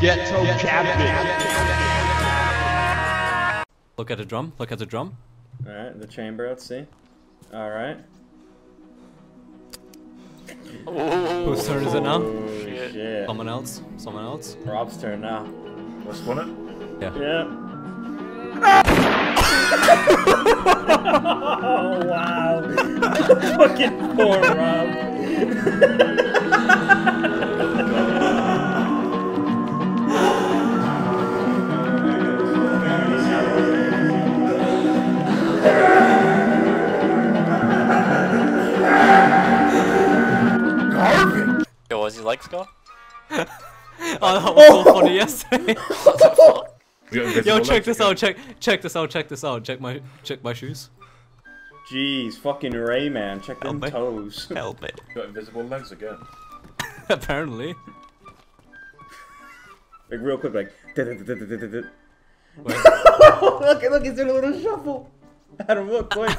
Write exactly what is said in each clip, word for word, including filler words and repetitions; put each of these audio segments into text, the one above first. Ghetto cabbage. Look at the drum. Look at the drum. All right, the chamber. Let's see. All right. Oh, whose turn is it now? Oh, shit. Someone else. Someone else. Rob's turn now. What's one it? Yeah. Yeah. Oh wow! Fucking poor Rob. Garbage. Yo, was he like Skull? Oh, that was so funny yesterday. What the fuck? Yo, check this out, check check this out, check this out, check my check my shoes. Jeez, fucking Rayman, check them toes. Help it. Got invisible legs again. Apparently. Like real quick, like look, look, he's doing a little shuffle. Adam, look, wait.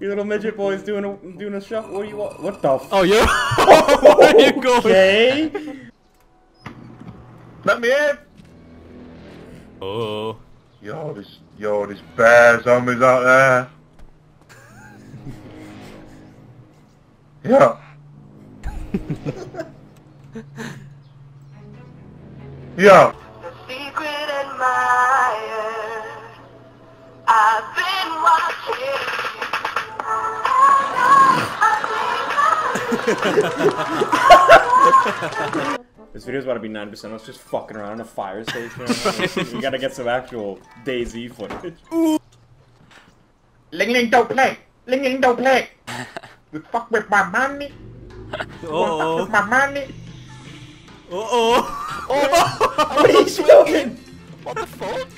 Your little midget boy's doing a doing a shuffle. What do you want? What the f? Oh yeah. Where are you going? Okay. Let me in. Oh. Yo, this, yo, this bear zombies out there. Yeah. Yeah. The secret admirer. I've been watching. I know. This video's about to be ninety percent us just fucking around in a fire station. Right. We gotta get some actual DayZ footage. Ooh. Ling Ling don't play! Ling Ling don't play! You fuck with my money! You oh. Fuck with my money! Uh oh! Oh! What are you smoking? What the fuck?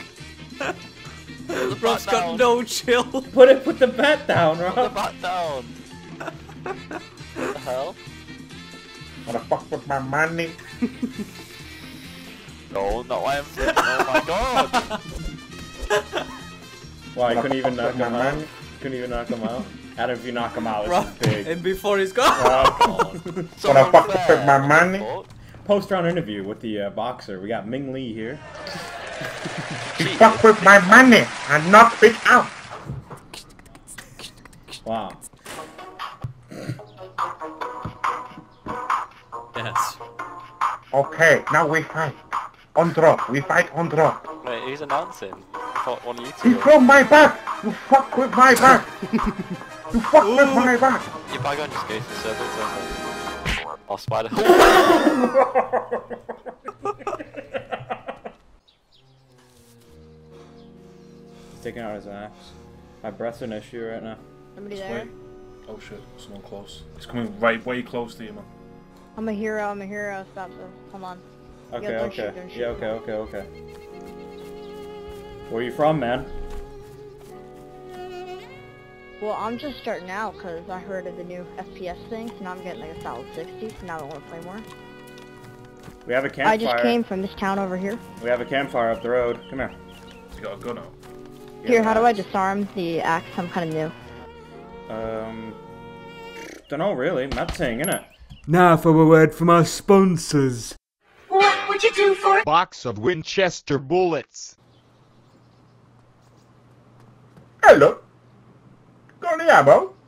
Rob's got down. No chill! Put it, put the bat down, Rob! Put the bat down! What the hell? I'm gonna fuck with my money. No, no, I am. Oh my god! Well, I couldn't even knock him out. Couldn't even knock him out. Adam, if you knock him out, it's big. And before he's gone. Oh, I'm gonna fuck with my money. Post-round interview with the uh, boxer. We got Ming Lee here. You fuck with my money and knock it out. Wow. Yes. Okay, now we fight. On drop, we fight on drop. Wait, who's announcing? On YouTube. He's from my back! You fuck with my back! You fuck Ooh. With my back! Your bag on just goes to circle circle. Oh, spider. He's taking out his axe. My breath's an issue right now. Somebody there? Oh shit, someone close. He's coming right way close to you, man. I'm a hero, I'm a hero, stop this. Come on. Okay, yeah, okay. Shoot, shoot, yeah, okay, okay, okay. Where are you from, man? Well, I'm just starting out because I heard of the new F P S thing, so now I'm getting like a solid sixty, so now I want to play more. We have a campfire. I just came from this town over here. We have a campfire up the road. Come here. You got a gun out. Here, how do I disarm the axe? I'm kind of new. Um, don't know really. Not saying, innit? Now for a word from our sponsors. What would you do for a box of Winchester bullets? Hello. Got any ammo?